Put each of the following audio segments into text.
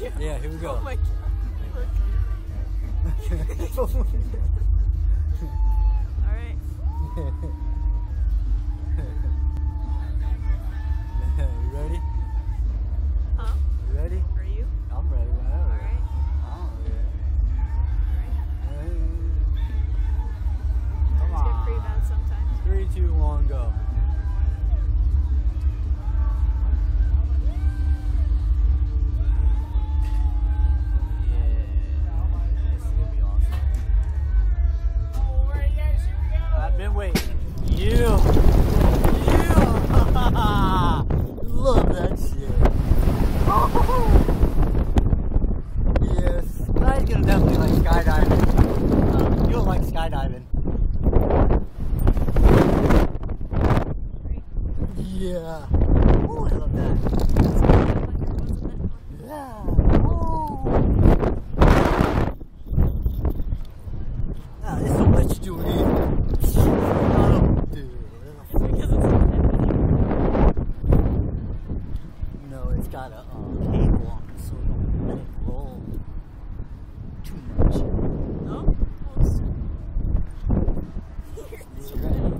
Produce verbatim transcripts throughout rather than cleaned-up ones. you. Yeah, here we go. Oh my God. All right. You ready? Huh? You ready? Are you? I'm ready. Whenever. All right. Oh yeah. All right. Come on. Let's get pre-band sometimes. Three, two, one, go. Yeah. Oh, I love that. Yeah. Oh. Ah, there's so much to it. Oh, dude. Because it's so heavy. No, it's got a um, cakewalk, so don't let it roll too much. No? Oh, it's too much. Get him drunk.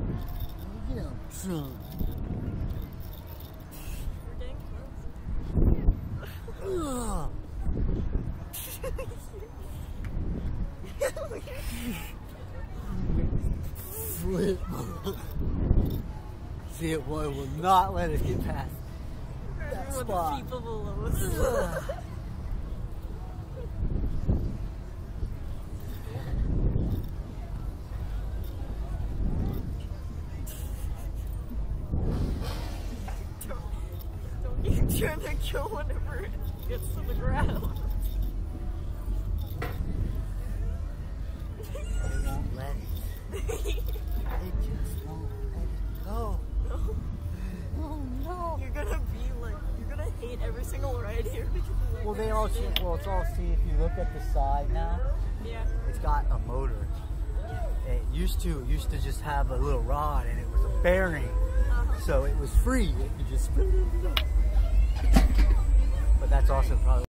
Flip. See, it will not let us get past that spot. Don't get trying to kill whenever it gets to the ground. They won't let it. They just won't let it go. No. Oh no. You're gonna be like, you're gonna hate every single ride here because of like, well, they all see, well, it's all, see, if you look at the side now, yeah, it's got a motor. Yeah. It used to, it used to just have a little rod and it was a bearing. Uh-huh. So it was free. It could just spin it up. But that's also probably